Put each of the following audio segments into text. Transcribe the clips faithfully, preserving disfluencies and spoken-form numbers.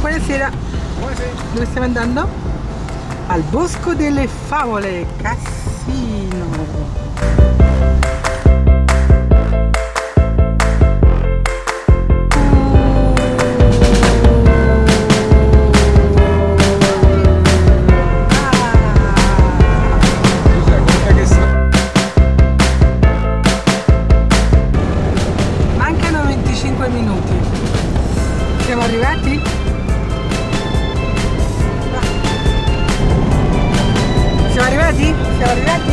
Buonasera. Buonasera. Dove stiamo andando? Al Bosco delle Favole, Cassino. Siamo arrivati? Siamo arrivati? Siamo arrivati?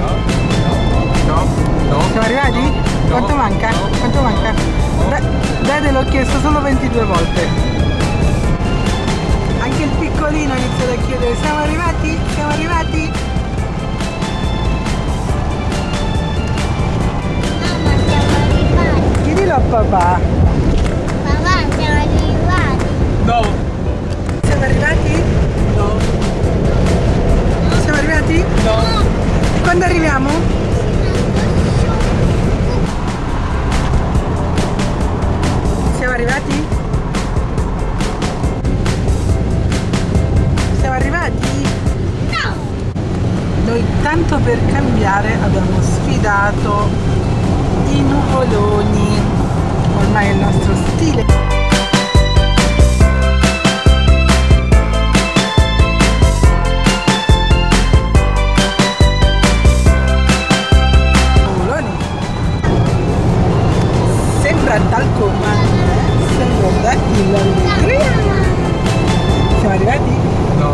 No, no, no. Siamo arrivati? Quanto manca? Quanto manca? Dai, te l'ho chiesto solo ventidue volte. Anche il piccolino ha iniziato a chiedere, siamo arrivati? Siamo arrivati? Mamma, siamo arrivati. Chiedilo a papà. No. Siamo arrivati? No. Siamo arrivati? No. E quando arriviamo? Siamo arrivati? Siamo arrivati? No. Noi tanto per cambiare abbiamo sfidato i nuvoloni. Ormai è il nostro stile. Tal come seconda l'allegria. Siamo arrivati? No.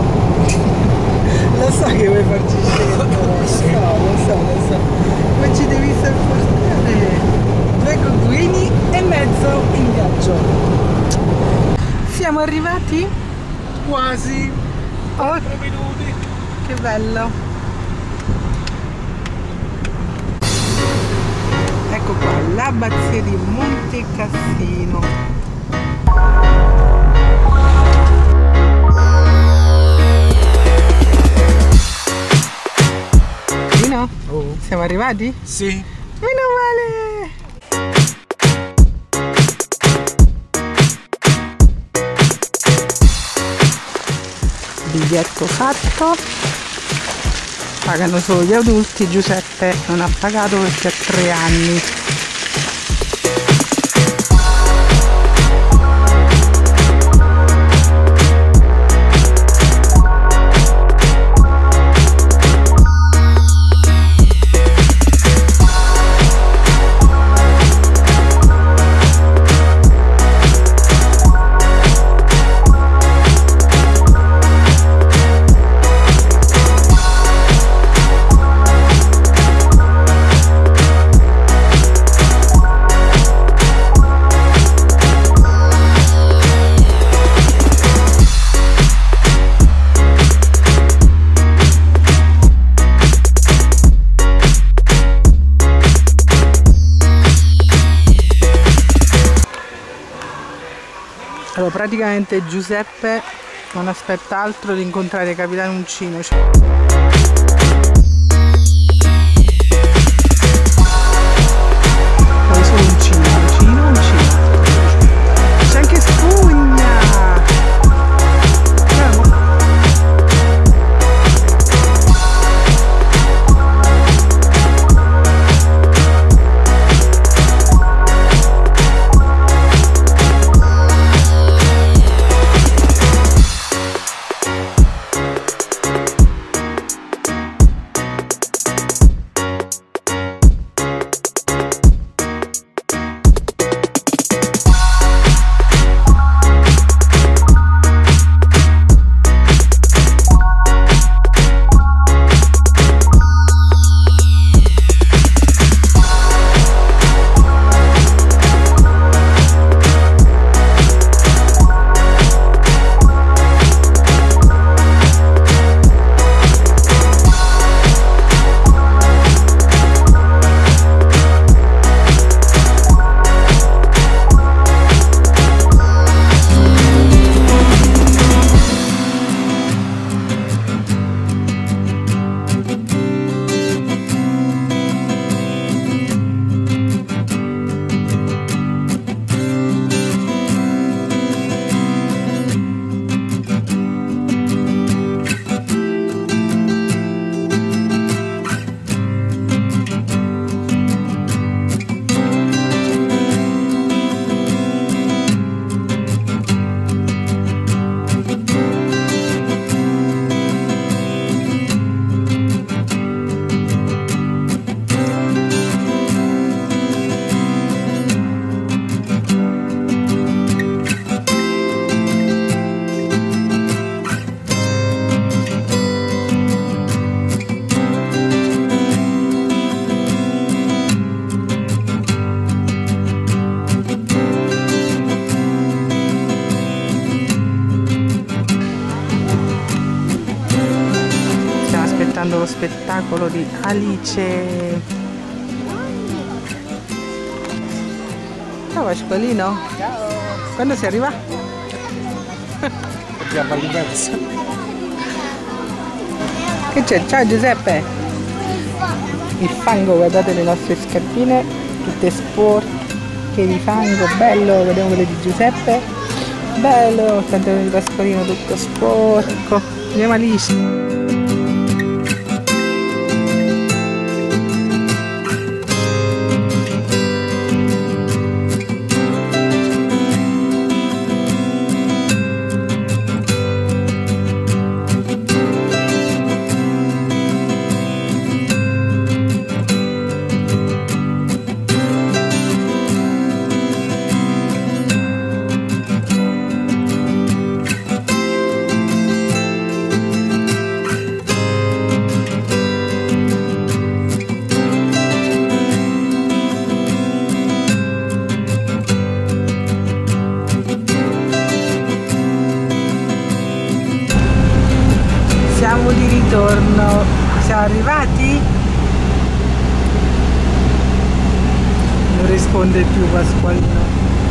Lo so che vuoi farci scegliere. Lo so, lo so, lo so. Ma ci devi sopportare. Due coguini e mezzo in viaggio. Siamo arrivati? Quasi. quattro oh, minuti. Che bello. Ecco qua, l'abbazia di Monte Cassino. Vino? Oh. Siamo arrivati? Sì. Meno male! Biglietto fatto. Pagano solo gli adulti, Giuseppe non ha pagato perché ha tre anni. Allora, praticamente Giuseppe non aspetta altro di incontrare Capitan Uncino. Poi solo Uncino, Uncino, Uncino. C'è anche Spugna! Andiamo. spettacolo di Alice. Ciao Pasqualino. Ciao. Quando si arriva? Abbiamo all'inverso. Che c'è? Ciao Giuseppe. Il fango, guardate le nostre scarpine, tutte sporche di fango, bello, vediamo quelle di Giuseppe. Bello, il pantalone di Pasqualino tutto sporco. Andiamo Alice. Siamo di ritorno, siamo arrivati? Non risponde più Pasqualino.